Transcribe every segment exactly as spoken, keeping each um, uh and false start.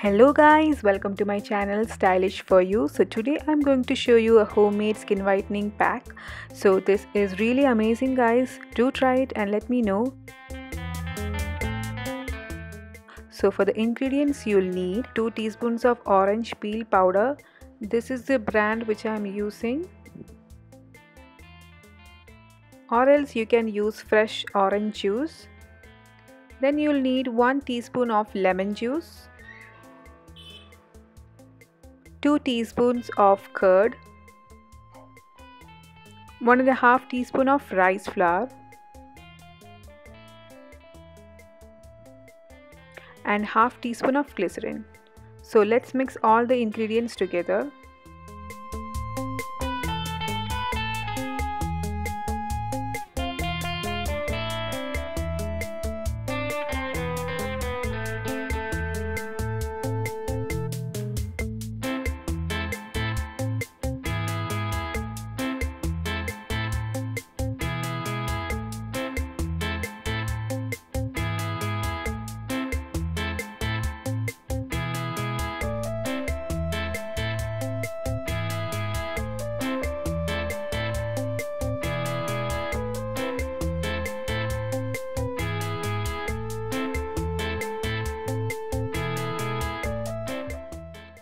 Hello guys, welcome to my channel Stylish for You. So today I'm going to show you a homemade skin whitening pack. So this is really amazing guys, do try it and let me know. So for the ingredients you'll need two teaspoons of orange peel powder. This is the brand which I'm using, or else you can use fresh orange juice. Then you'll need one teaspoon of lemon juice, two teaspoons of curd, one and a half teaspoon of rice flour, and half teaspoon of glycerin. So let's mix all the ingredients together.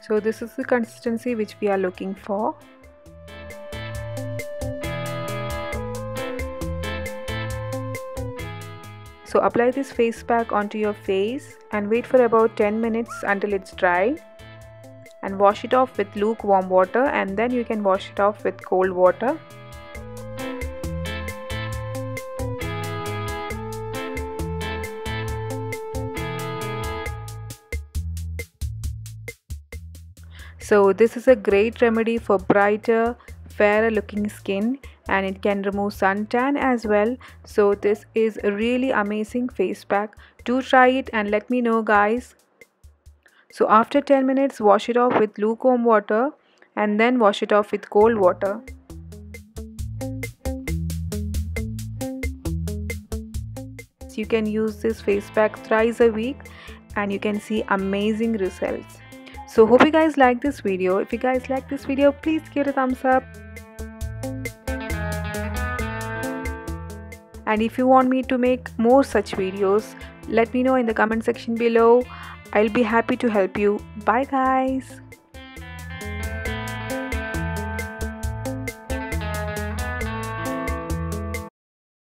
So this is the consistency which we are looking for. So apply this face pack onto your face and wait for about ten minutes until it's dry, and wash it off with lukewarm water, and then you can wash it off with cold water. So this is a great remedy for brighter, fairer looking skin, and it can remove suntan as well. So this is a really amazing face pack. Do try it and let me know guys. So after ten minutes wash it off with lukewarm water and then wash it off with cold water. So you can use this face pack thrice a week and you can see amazing results. So hope you guys like this video. If you guys like this video, please give it a thumbs up. And if you want me to make more such videos, let me know in the comment section below. I'll be happy to help you. Bye guys.